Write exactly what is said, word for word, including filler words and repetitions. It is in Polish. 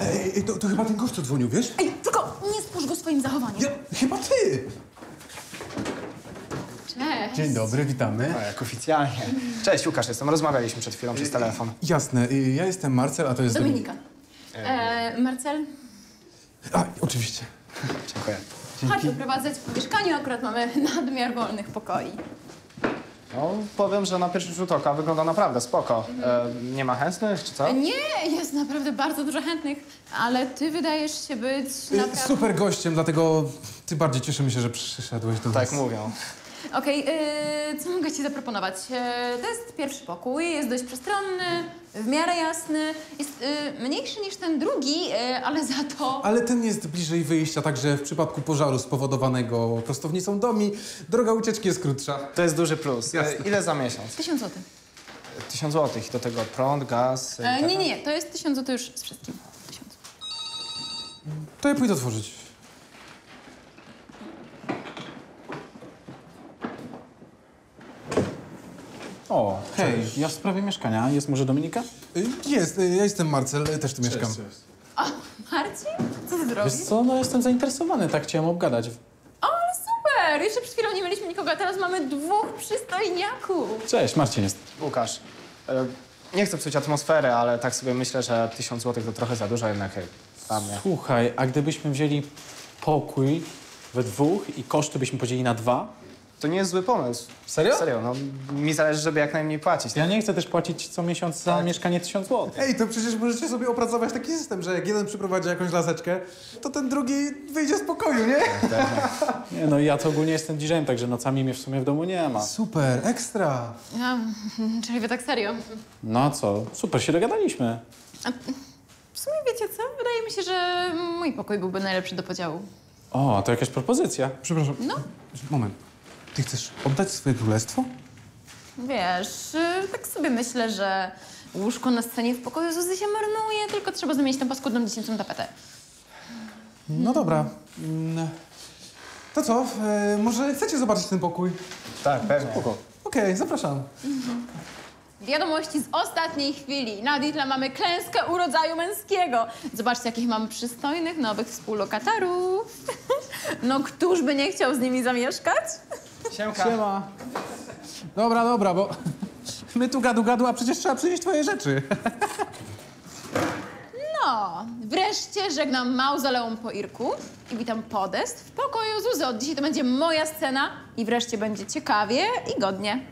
Ej, to, to chyba ten gość, co dzwonił, wiesz? Ej, tylko nie spójrz go swoim zachowaniem. Ja, chyba ty! Cześć. Dzień dobry, witamy. No, jak oficjalnie. Cześć, Łukasz jestem. Rozmawialiśmy przed chwilą przez telefon. Jasne, ja jestem Marcel, a to jest... Dominika. Eee, Marcel? A, oczywiście. Dziękuję. Dzięki. Chodź wyprowadzać po mieszkaniu, akurat mamy nadmiar wolnych pokoi. No, powiem, że na pierwszy rzut oka wygląda naprawdę spoko. Mhm. E, nie ma chętnych, czy co? Nie, jest naprawdę bardzo dużo chętnych, ale ty wydajesz się być naprawdę... super gościem, dlatego ty bardziej cieszymy się, że przyszedłeś do nas. Tak mówią. Okej, okay, yy, co mogę ci zaproponować? Yy, to jest pierwszy pokój, jest dość przestronny, w miarę jasny. Jest yy, mniejszy niż ten drugi, yy, ale za to... Ale ten jest bliżej wyjścia, także w przypadku pożaru spowodowanego prostownicą domi, droga ucieczki jest krótsza. To jest duży plus. Jasne. Ile za miesiąc? Tysiąc złotych. Tysiąc złotych. Do tego prąd, gaz... Yy, tak nie, nie, to jest tysiąc złotych już z wszystkim. Tysiąc. To ja pójdę otworzyć. O, hej, cześć. Ja w sprawie mieszkania. Jest może Dominika? Jest, ja jestem Marcel, też tu cześć, mieszkam. Cześć. O, Marcin? Co ty zrobisz? Wiesz co, no jestem zainteresowany, tak chciałem obgadać. O, ale super! Jeszcze przed chwilą nie mieliśmy nikogo, a teraz mamy dwóch przystojniaków. Cześć, Marcin jest. Łukasz, nie chcę psuć atmosfery, ale tak sobie myślę, że tysiąc złotych to trochę za dużo jednak dla mnie. Słuchaj, a gdybyśmy wzięli pokój we dwóch i koszty byśmy podzielili na dwa? To nie jest zły pomysł. Serio? Serio, no mi zależy, żeby jak najmniej płacić. Ja nie chcę też płacić co miesiąc za tak. mieszkanie tysiąc złotych. Ej, to przecież możecie sobie opracować taki system, że jak jeden przyprowadzi jakąś laseczkę, to ten drugi wyjdzie z pokoju, nie? Tak, tak. Nie, no ja to ogólnie jestem didżejem, także nocami mnie w sumie w domu nie ma. Super, ekstra. Ja, czyli wy tak serio? No co, super się dogadaliśmy. A w sumie wiecie co? Wydaje mi się, że mój pokój byłby najlepszy do podziału. O, to jakaś propozycja. Przepraszam. No. Moment. Ty chcesz oddać swoje królestwo? Wiesz, tak sobie myślę, że łóżko na scenie w pokoju Zuzy się marnuje, tylko trzeba zamienić tam paskudną dziecięcą tapetę. No dobra. To co? Może chcecie zobaczyć ten pokój? Tak, pewnie. Okej, okay, zapraszam. Mhm. Wiadomości z ostatniej chwili. Na Dietla mamy klęskę urodzaju męskiego. Zobaczcie, jakich mamy przystojnych, nowych współlokatarów. No, któż by nie chciał z nimi zamieszkać? Siemka. Siema. Dobra, dobra, bo my tu gadu gadu, a przecież trzeba przynieść twoje rzeczy. No, wreszcie żegnam mauzoleum po Irku i witam podest w pokoju Zuzy. Od dzisiaj to będzie moja scena i wreszcie będzie ciekawie i godnie.